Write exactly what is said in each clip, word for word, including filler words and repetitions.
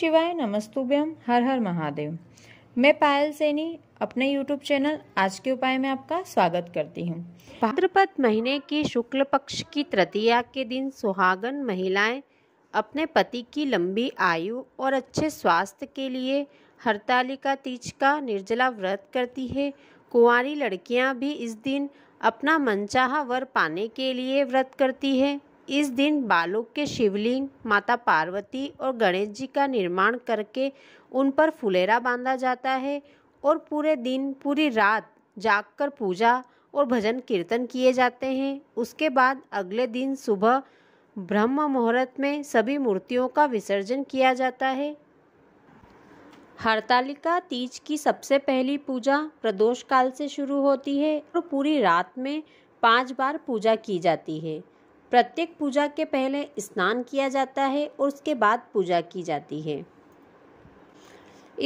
शिवाय नमस्तुभ्यम। हर हर महादेव। मैं पायल सैनी अपने यूट्यूब चैनल आज के उपाय में आपका स्वागत करती हूँ। भाद्रपद महीने की शुक्ल पक्ष की तृतीया के दिन सुहागन महिलाएं अपने पति की लंबी आयु और अच्छे स्वास्थ्य के लिए हरतालिका तीज का निर्जला व्रत करती है। कुंवारी लड़कियां भी इस दिन अपना मनचाहा वर पाने के लिए व्रत करती है। इस दिन बालों के शिवलिंग माता पार्वती और गणेश जी का निर्माण करके उन पर फुलेरा बांधा जाता है और पूरे दिन पूरी रात जागकर पूजा और भजन कीर्तन किए जाते हैं। उसके बाद अगले दिन सुबह ब्रह्म मुहूर्त में सभी मूर्तियों का विसर्जन किया जाता है। हरतालिका तीज की सबसे पहली पूजा प्रदोष काल से शुरू होती है और पूरी रात में पाँच बार पूजा की जाती है। प्रत्येक पूजा के पहले स्नान किया जाता है और उसके बाद पूजा की जाती है।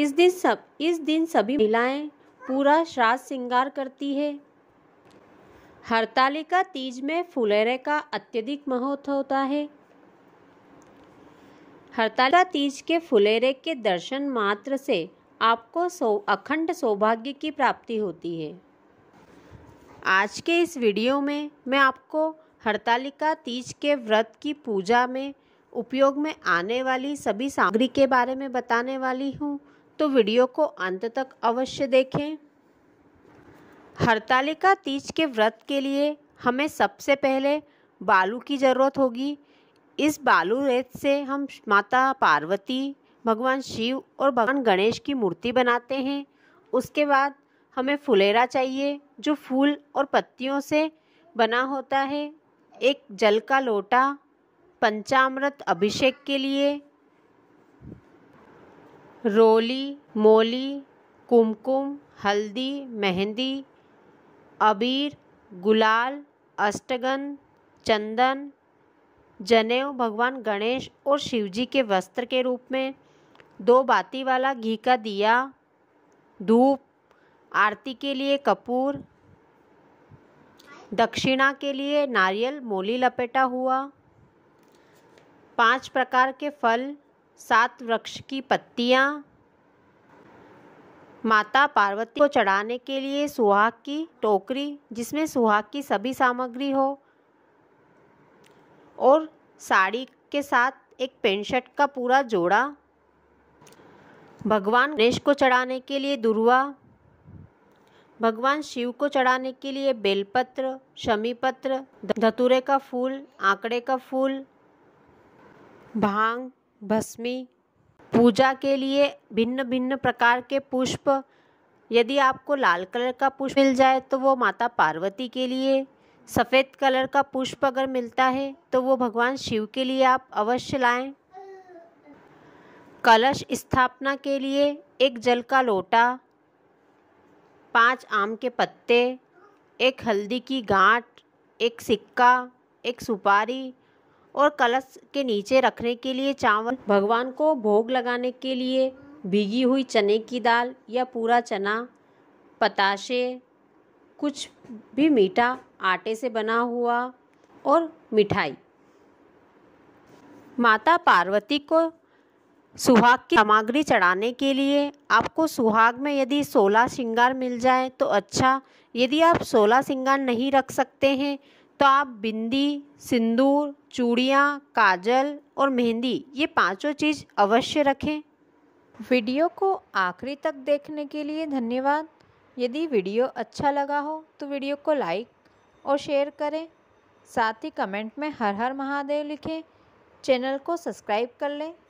इस दिन सब इस दिन सभी महिलाएं पूरा श्राद्ध श्रृंगार करती है। हरतालिका तीज में फुलेरे का अत्यधिक महत्व होता है। हरतालिका तीज के फुलेरे के दर्शन मात्र से आपको सो अखंड सौभाग्य की प्राप्ति होती है। आज के इस वीडियो में मैं आपको हरतालिका तीज के व्रत की पूजा में उपयोग में आने वाली सभी सामग्री के बारे में बताने वाली हूँ, तो वीडियो को अंत तक अवश्य देखें। हरतालिका तीज के व्रत के लिए हमें सबसे पहले बालू की ज़रूरत होगी। इस बालू रेत से हम माता पार्वती, भगवान शिव और भगवान गणेश की मूर्ति बनाते हैं। उसके बाद हमें फुलेरा चाहिए जो फूल और पत्तियों से बना होता है। एक जल का लोटा, पंचामृत अभिषेक के लिए, रोली, मौली, कुमकुम, हल्दी, मेहंदी, अबीर, गुलाल, अष्टगंध, चंदन, जनेऊ भगवान गणेश और शिवजी के वस्त्र के रूप में, दो बाती वाला घी का दिया, धूप, आरती के लिए कपूर, दक्षिणा के लिए नारियल मोली लपेटा हुआ, पांच प्रकार के फल, सात वृक्ष की पत्तियां, माता पार्वती को चढ़ाने के लिए सुहाग की टोकरी जिसमें सुहाग की सभी सामग्री हो, और साड़ी के साथ एक पेंट शर्ट का पूरा जोड़ा, भगवान गणेश को चढ़ाने के लिए दुर्वा, भगवान शिव को चढ़ाने के लिए बेलपत्र, शमीपत्र, धतूरे का फूल, आंकड़े का फूल, भांग, भस्मी, पूजा के लिए भिन्न भिन्न प्रकार के पुष्प, यदि आपको लाल कलर का पुष्प मिल जाए तो वो माता पार्वती के लिए, सफ़ेद कलर का पुष्प अगर मिलता है तो वो भगवान शिव के लिए आप अवश्य लाएं। कलश स्थापना के लिए एक जल का लोटा, पांच आम के पत्ते, एक हल्दी की गांठ, एक सिक्का, एक सुपारी, और कलश के नीचे रखने के लिए चावल, भगवान को भोग लगाने के लिए भीगी हुई चने की दाल या पूरा चना, पताशे, कुछ भी मीठा आटे से बना हुआ, और मिठाई। माता पार्वती को सुहाग की सामग्री चढ़ाने के लिए आपको सुहाग में यदि सोलह श्रृंगार मिल जाए तो अच्छा। यदि आप सोलह श्रृंगार नहीं रख सकते हैं तो आप बिंदी, सिंदूर, चूड़ियाँ, काजल और मेहंदी, ये पांचों चीज़ अवश्य रखें। वीडियो को आखिरी तक देखने के लिए धन्यवाद। यदि वीडियो अच्छा लगा हो तो वीडियो को लाइक और शेयर करें, साथ ही कमेंट में हर हर महादेव लिखें। चैनल को सब्सक्राइब कर लें।